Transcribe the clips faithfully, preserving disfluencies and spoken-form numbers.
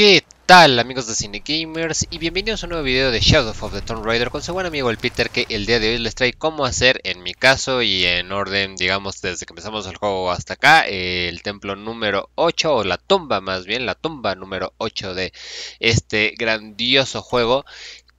¿Qué tal, amigos de CineGamers? Y bienvenidos a un nuevo video de Shadow of the Tomb Raider con su buen amigo el Peter, que el día de hoy les trae cómo hacer, en mi caso y en orden, digamos, desde que empezamos el juego hasta acá, eh, el templo número ocho, o la tumba más bien, la tumba número ocho de este grandioso juego.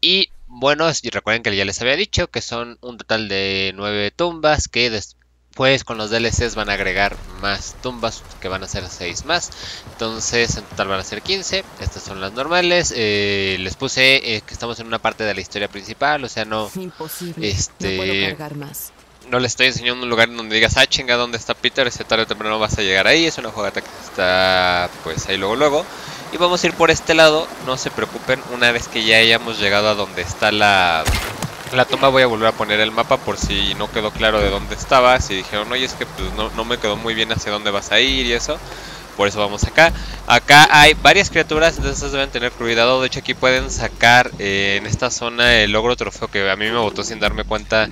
Y bueno, y recuerden que ya les había dicho que son un total de nueve tumbas, que después Pues con los D L Cs van a agregar más tumbas, que van a ser seis más. Entonces en total van a ser quince. Estas son las normales. Eh, les puse eh, que estamos en una parte de la historia principal. O sea, no... Imposible. Este, no puedo cargar más. No les estoy enseñando un lugar en donde digas, ah, chinga, ¿dónde está Peter? Si tarde o temprano vas a llegar ahí. Es una jugada que está pues ahí luego luego. Y vamos a ir por este lado. No se preocupen. Una vez que ya hayamos llegado a donde está la... la tumba, voy a volver a poner el mapa por si no quedó claro de dónde estaba. Si dijeron, oye, es que pues, no, no me quedó muy bien hacia dónde vas a ir y eso. Por eso vamos acá. Acá hay varias criaturas, entonces deben tener cuidado. De hecho, aquí pueden sacar eh, en esta zona el logro trofeo, que a mí me botó sin darme cuenta,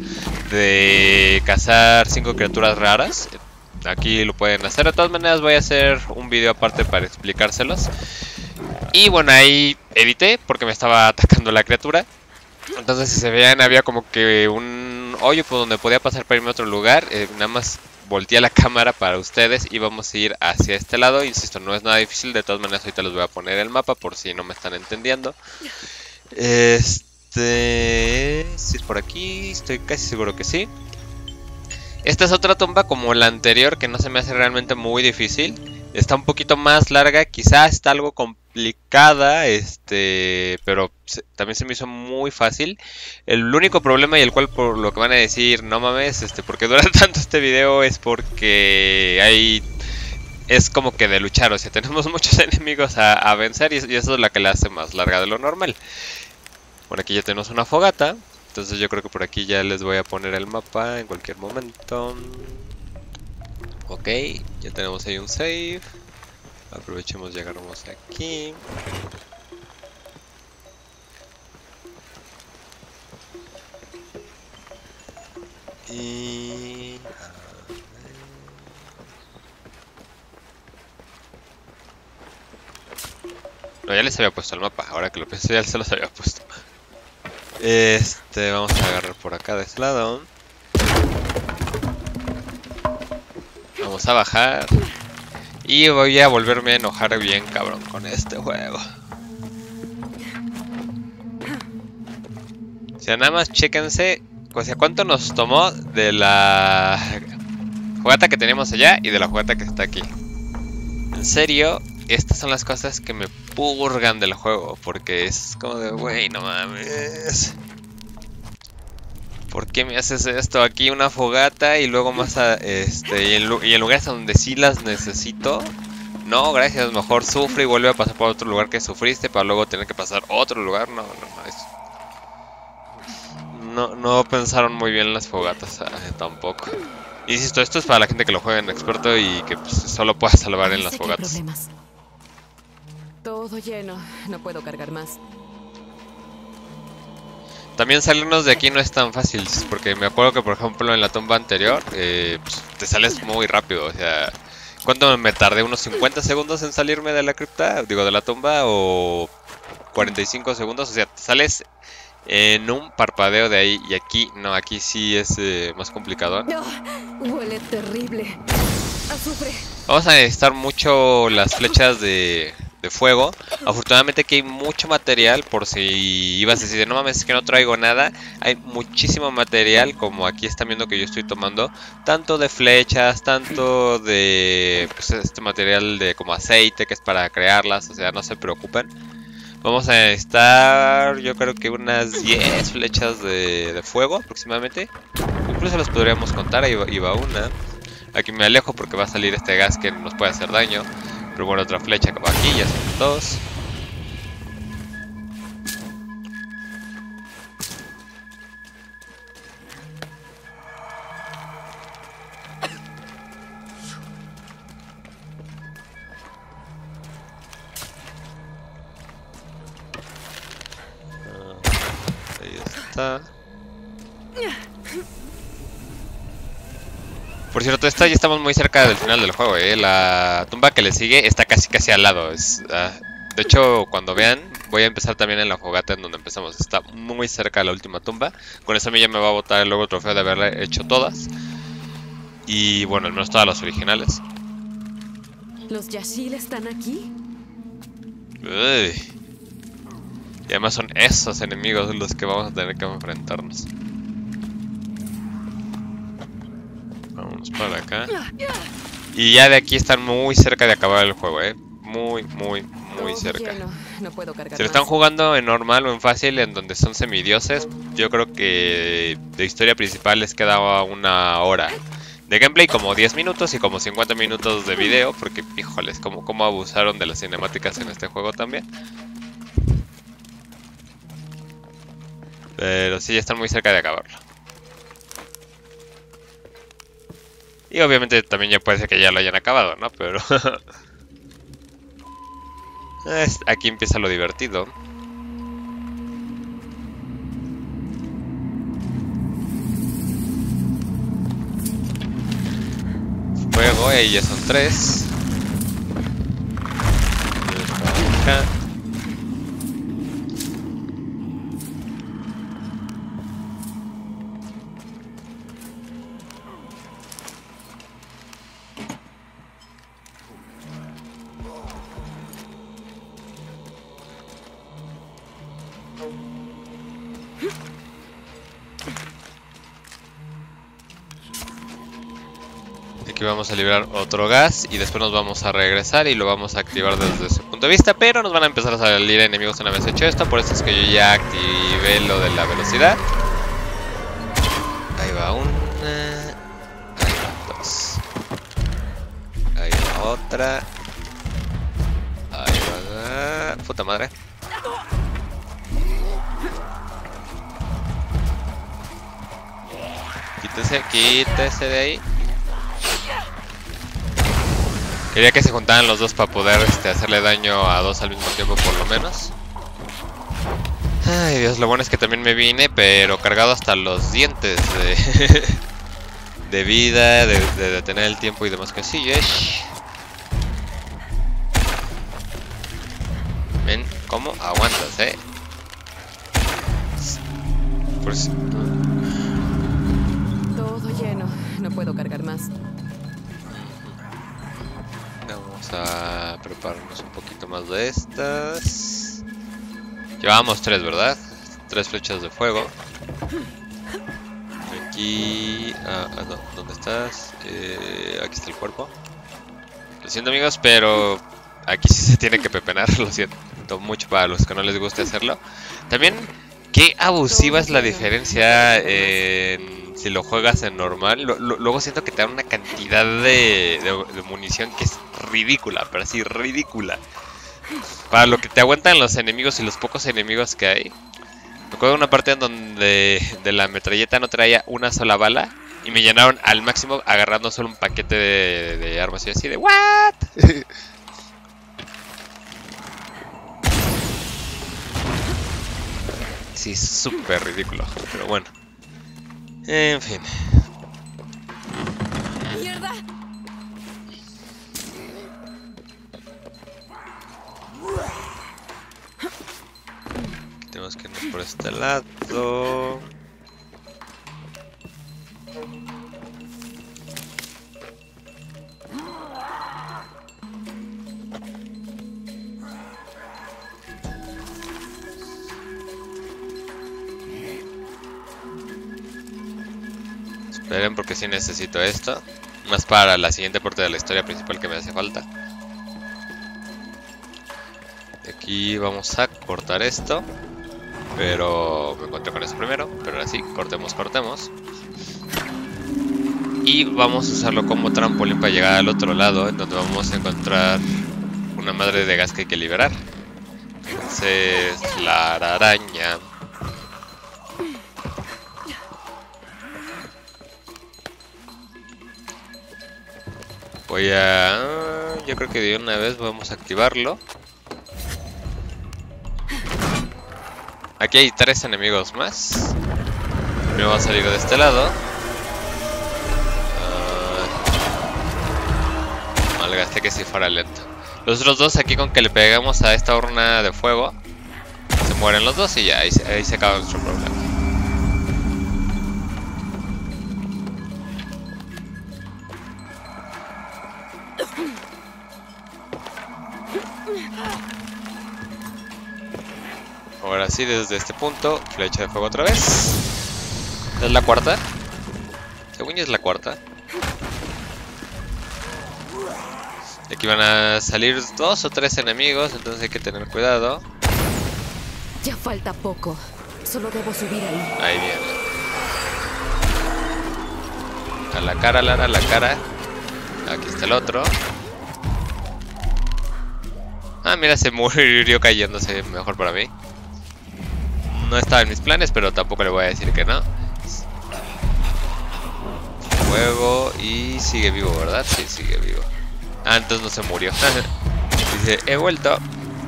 de cazar cinco criaturas raras. Aquí lo pueden hacer. De todas maneras, voy a hacer un video aparte para explicárselos. Y bueno, ahí evité porque me estaba atacando la criatura. Entonces, si se vean, había como que un hoyo por donde podía pasar para irme a otro lugar. Eh, nada más volteé la cámara para ustedes y vamos a ir hacia este lado. Insisto, no es nada difícil. De todas maneras, ahorita les voy a poner el mapa por si no me están entendiendo. Este... si es por aquí, estoy casi seguro que sí. Esta es otra tumba como la anterior, que no se me hace realmente muy difícil. Está un poquito más larga, quizás está algo complicada, este, pero se, también se me hizo muy fácil. El único problema, y el cual por lo que van a decir, no mames, este, porque dura tanto este video, es porque hay, es como que de luchar, o sea, tenemos muchos enemigos a, a vencer y, y eso es la que la hace más larga de lo normal. Por aquí ya tenemos una fogata, entonces yo creo que por aquí ya les voy a poner el mapa en cualquier momento. Ok, ya tenemos ahí un save. Aprovechemos y agarramos aquí. Y... no, ya les había puesto el mapa. Ahora que lo pienso, ya se los había puesto. Este, vamos a agarrar por acá de este lado. Vamos a bajar. Y voy a volverme a enojar bien cabrón con este juego. O sea, nada más chéquense. O sea, cuánto nos tomó de la jugata que teníamos allá y de la jugata que está aquí. En serio, estas son las cosas que me purgan del juego. Porque es como de, güey, no mames, ¿por qué me haces esto? Aquí una fogata y luego más a... este, y en, y en lugares donde sí las necesito. No, gracias, mejor sufre y vuelve a pasar por otro lugar que sufriste para luego tener que pasar otro lugar. No, no, no. Es... no, no pensaron muy bien las fogatas, eh, tampoco. Insisto, esto es para la gente que lo juega en experto y que pues, solo pueda salvar en las fogatas. Todo lleno, no puedo cargar más. También salirnos de aquí no es tan fácil, porque me acuerdo que por ejemplo en la tumba anterior eh, pues, te sales muy rápido, o sea, ¿cuánto me tardé? ¿Unos cincuenta segundos en salirme de la cripta? Digo, de la tumba, o cuarenta y cinco segundos, o sea, te sales en un parpadeo de ahí, y aquí no, aquí sí es eh, más complicado. No, huele terrible. Azufre. Vamos a necesitar mucho las flechas de... de fuego. Afortunadamente aquí hay mucho material, por si ibas a decir, no mames, es que no traigo nada. Hay muchísimo material, como aquí están viendo que yo estoy tomando, tanto de flechas, tanto de pues, este material de como aceite, que es para crearlas, o sea, no se preocupen. Vamos a necesitar, yo creo que unas diez flechas de, de fuego aproximadamente. Incluso las podríamos contar, ahí va, ahí va una. Aquí me alejo porque va a salir este gas que nos puede hacer daño. Pero bueno, otra flecha que va aquí, ya son dos. Ah, ahí está. Por cierto, esta ya estamos muy cerca del final del juego, ¿eh? La tumba que le sigue está casi casi al lado. Es, ah, De hecho, cuando vean, voy a empezar también en la fogata en donde empezamos. Está muy cerca de la última tumba. Con eso a mí ya me va a botar luego el trofeo de haberle hecho todas. Y bueno, al menos todas las originales. ¿Los Yashil están aquí? Uy. Y además son esos enemigos los que vamos a tener que enfrentarnos. Vamos para acá. Y ya de aquí están muy cerca de acabar el juego, eh. Muy, muy, muy cerca. No, no puedo cargar. Si lo están jugando en normal o en fácil, en donde son semidioses, yo creo que de historia principal les quedaba una hora. De gameplay como diez minutos y como cincuenta minutos de video, porque, híjoles, como, como abusaron de las cinemáticas en este juego también. Pero sí, ya están muy cerca de acabarlo. Y obviamente también ya puede ser que ya lo hayan acabado, ¿no? Pero... aquí empieza lo divertido. Fuego, ahí ya son tres. Aquí vamos a liberar otro gas y después nos vamos a regresar y lo vamos a activar desde ese punto de vista. Pero nos van a empezar a salir enemigos una vez hecho esto. Por eso es que yo ya activé lo de la velocidad. Ahí va una. Ahí va dos. Ahí va otra. Ahí va... puta madre. Quítese, quítese de ahí. Quería que se juntaran los dos para poder este, hacerle daño a dos al mismo tiempo por lo menos. Ay Dios, lo bueno es que también me vine, pero cargado hasta los dientes de, de vida, de, de detener el tiempo y demás cosillas. Ven, ¿cómo aguantas, eh? Por si... todo lleno, no puedo cargar más. Vamos a prepararnos un poquito más de estas. Llevamos tres, ¿verdad? Tres flechas de fuego. Aquí... ah, ah no, ¿dónde estás? Eh, aquí está el cuerpo. Lo siento amigos, pero aquí sí se tiene que pepenar. Lo siento mucho para los que no les guste hacerlo. También, qué abusiva es la diferencia en... si lo juegas en normal, lo, lo, luego siento que te dan una cantidad de, de, de munición que es ridícula, pero así ridícula. Para lo que te aguantan los enemigos y los pocos enemigos que hay. Me acuerdo de una parte en donde de la metralleta no traía una sola bala y me llenaron al máximo agarrando solo un paquete de, de armas y así de what. Sí, súper ridículo, pero bueno. En fin. ¡Mierda! Tenemos que irnos por este lado. Esperen porque sí necesito esto. Más para la siguiente parte de la historia principal que me hace falta. De aquí vamos a cortar esto. Pero me encontré con eso primero. Pero ahora sí, cortemos, cortemos. Y vamos a usarlo como trampolín para llegar al otro lado. En donde vamos a encontrar una madre de gas que hay que liberar. Entonces, la araña. Voy a... yo creo que de una vez vamos a activarlo. Aquí hay tres enemigos más. Primero va a salir de este lado. Uh... Malgasté que si fuera lento. Los otros dos aquí con que le pegamos a esta urna de fuego, se mueren los dos y ya, ahí, ahí se acaba nuestro problema. Ahora sí, desde este punto, flecha de fuego otra vez. ¿Es la cuarta? Según yo es la cuarta. De aquí van a salir dos o tres enemigos, entonces hay que tener cuidado. Ya falta poco, solo debo subir ahí. Ahí viene. A la cara, Lara, a la cara. Aquí está el otro. Ah, mira, se murió cayéndose, mejor para mí. No estaba en mis planes, pero tampoco le voy a decir que no. Fuego y sigue vivo, ¿verdad? Sí, sigue vivo. Ah, entonces no se murió. Dice, he vuelto.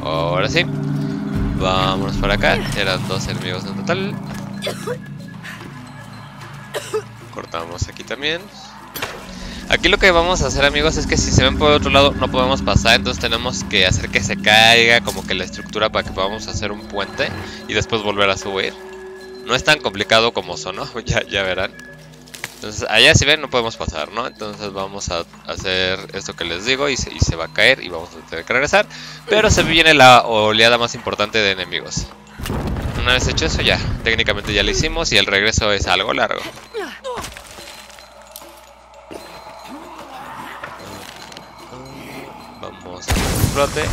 Ahora sí. Vámonos para acá. Eran dos enemigos en total. Cortamos aquí también. Aquí lo que vamos a hacer, amigos, es que si se ven por otro lado no podemos pasar. Entonces tenemos que hacer que se caiga como que la estructura para que podamos hacer un puente. Y después volver a subir. No es tan complicado como sonó, ya, ya verán. Entonces allá si ven no podemos pasar, ¿no? Entonces vamos a hacer esto que les digo y se, y se va a caer y vamos a tener que regresar. Pero se viene la oleada más importante de enemigos. Una vez hecho eso ya, técnicamente ya lo hicimos y el regreso es algo largo. Vamos a hacer un flote.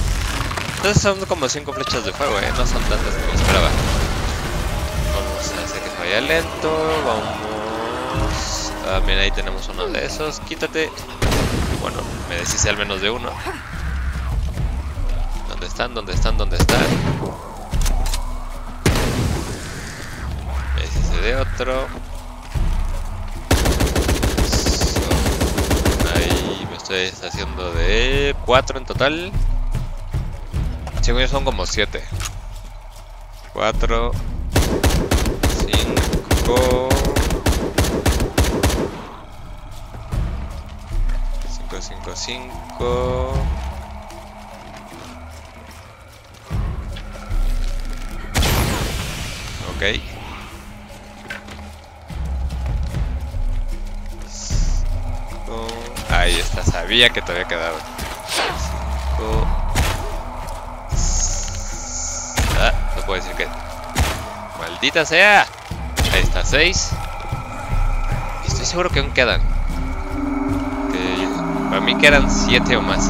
Entonces son como cinco flechas de fuego, ¿eh? No son tantas como esperaba. Vamos a hacer que se vaya lento, vamos... También ahí tenemos uno de esos. Quítate. Bueno, me deshice al menos de uno. ¿Dónde están? ¿Dónde están? ¿Dónde están? Me deshice de otro. Eso. Ahí me estoy haciendo de cuatro en total. Según yo son como siete. Cuatro. Cinco. cinco, cinco, cinco. Ok. Cinco. Ahí está, sabía que todavía quedaba. cinco. Ah, no puedo decir que... ¡Maldita sea! Ahí está, seis. Estoy seguro que aún quedan. Para mí que eran siete o más.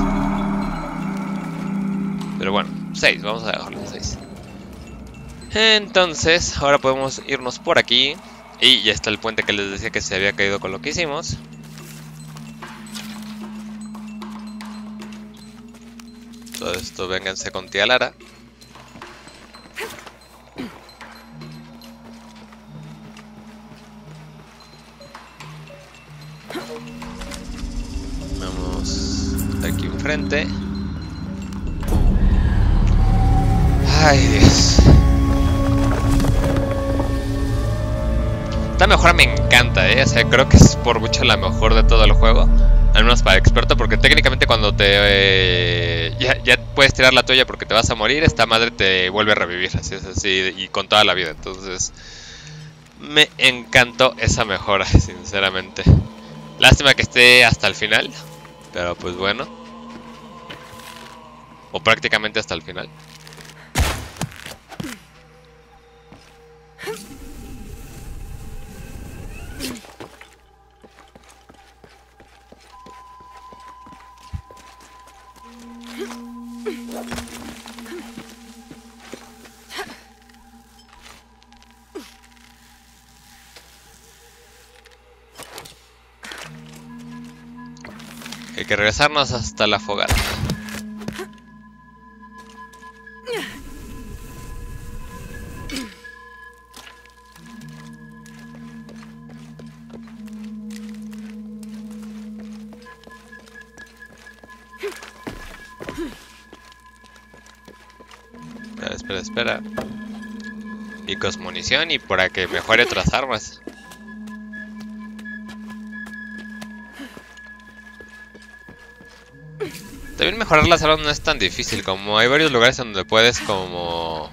Pero bueno, seis, vamos a dejarlo en seis. Entonces, ahora podemos irnos por aquí. Y ya está el puente que les decía que se había caído con lo que hicimos. Todo esto, vénganse con tía Lara. Aquí enfrente. Ay, Dios. Esta mejora me encanta, eh. O sea, creo que es por mucho la mejor de todo el juego. Al menos para experto, porque técnicamente cuando te... Eh, ya, ya puedes tirar la toalla porque te vas a morir. Esta madre te vuelve a revivir. Así es, así. Y con toda la vida. Entonces, me encantó esa mejora, sinceramente. Lástima que esté hasta el final. Pero pues bueno. O prácticamente hasta el final. Hay que regresarnos hasta la fogata. Ah, espera, espera. Y cosmunición y para que mejore otras armas. también mejorar las armas no es tan difícil, como hay varios lugares en donde puedes como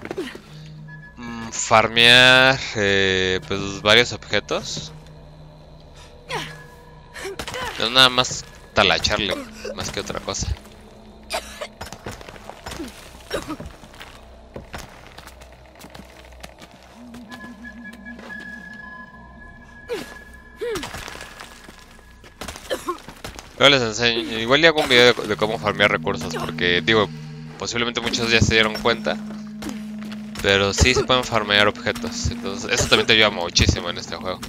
mm, farmear eh, pues varios objetos. No nada más talacharle, más que otra cosa. Luego les enseño, igual le hago un video de, de cómo farmear recursos, porque digo, posiblemente muchos ya se dieron cuenta, pero sí se pueden farmear objetos, entonces eso también te ayuda muchísimo en este juego.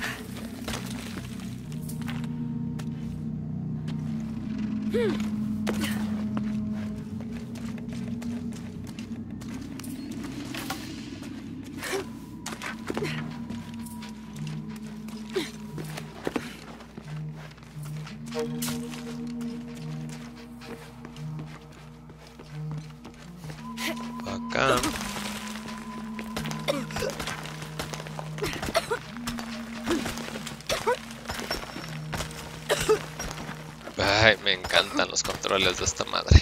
Ay, me encantan los controles de esta madre.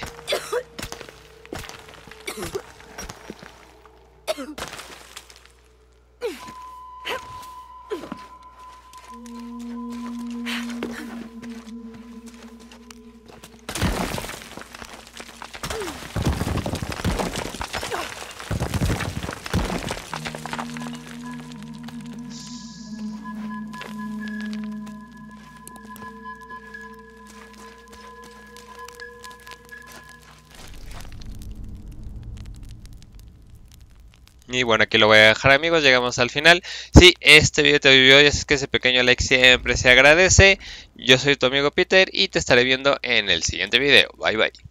Y bueno, aquí lo voy a dejar, amigos, llegamos al final. Si este video te ayudó, ya sabes que ese pequeño like siempre se agradece. Yo soy tu amigo Peter y te estaré viendo en el siguiente video. Bye bye.